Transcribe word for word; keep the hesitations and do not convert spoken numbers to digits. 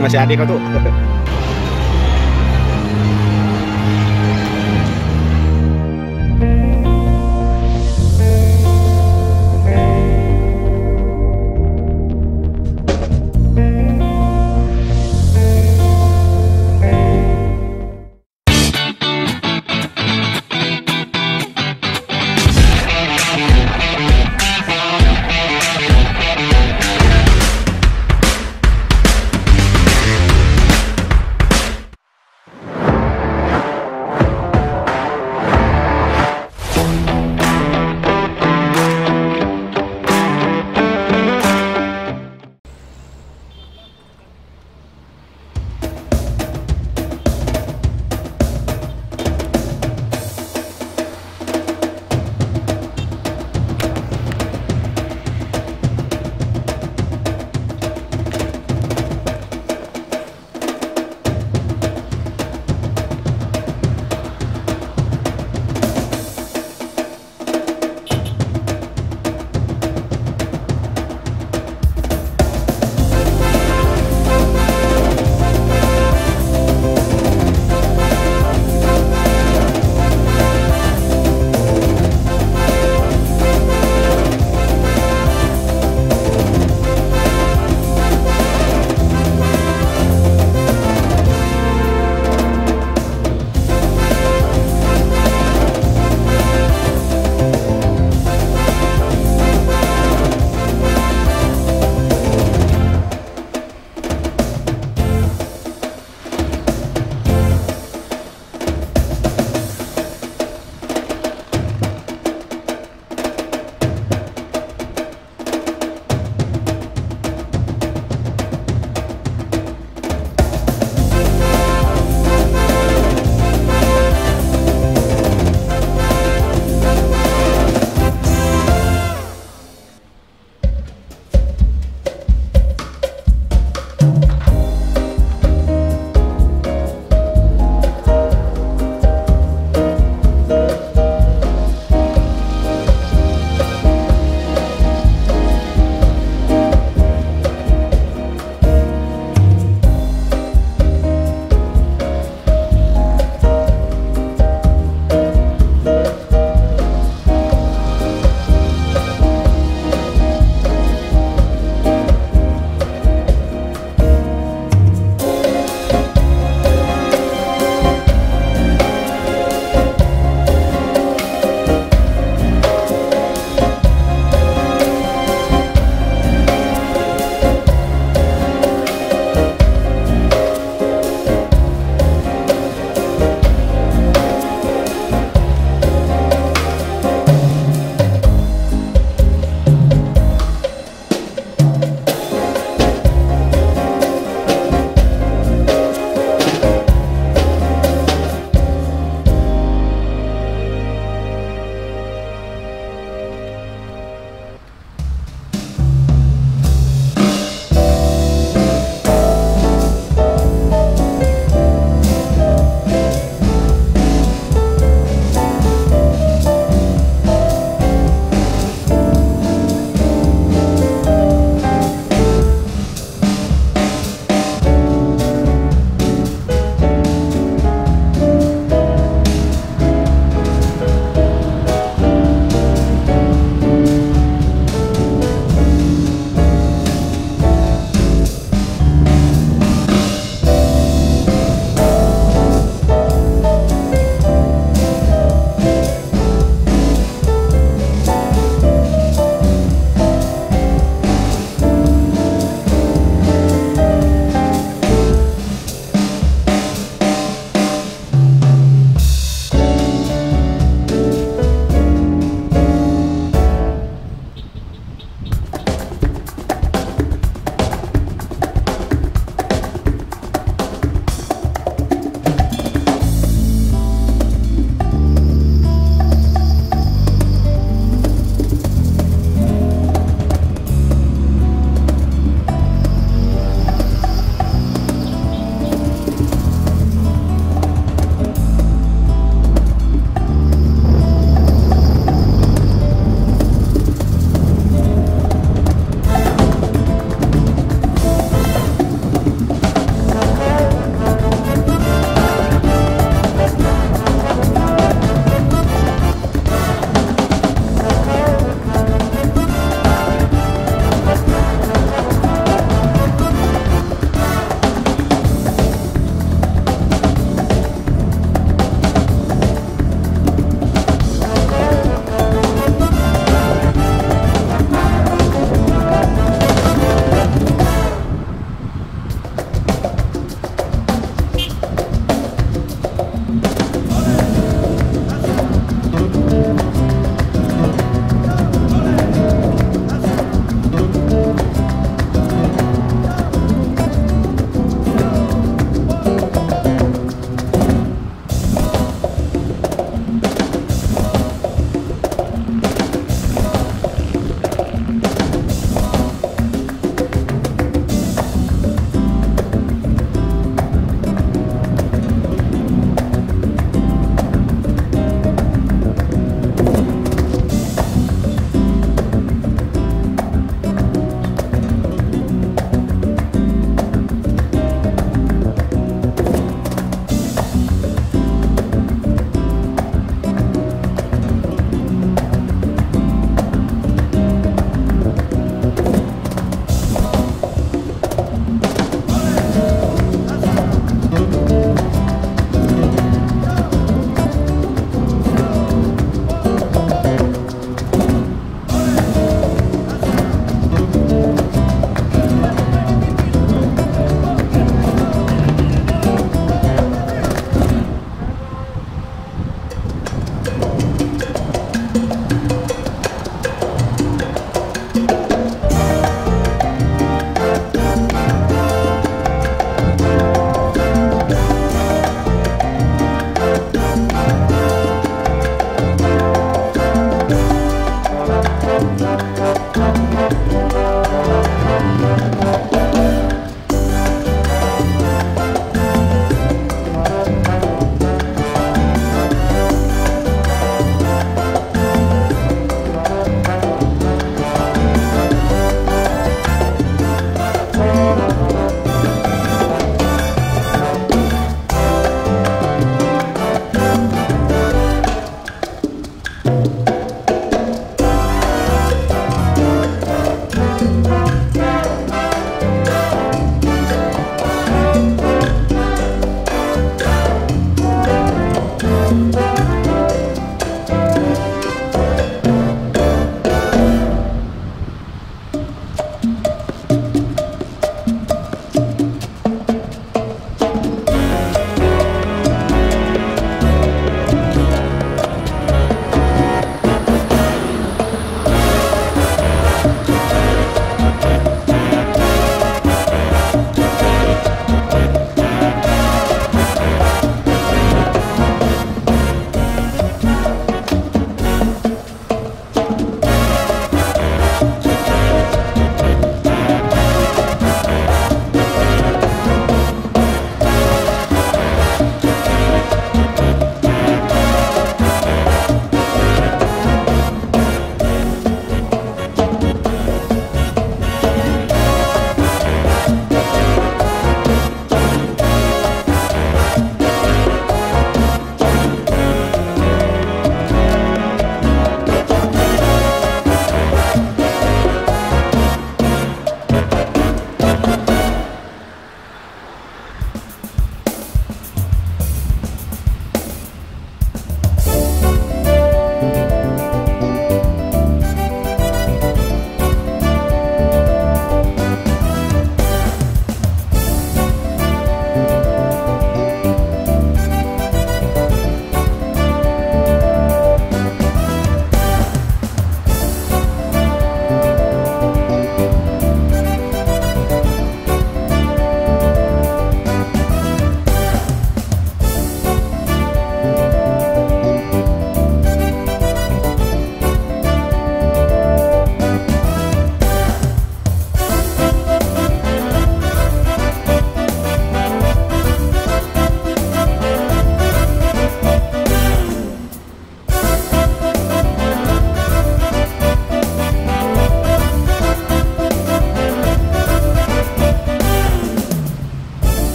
masih adik kau tuh.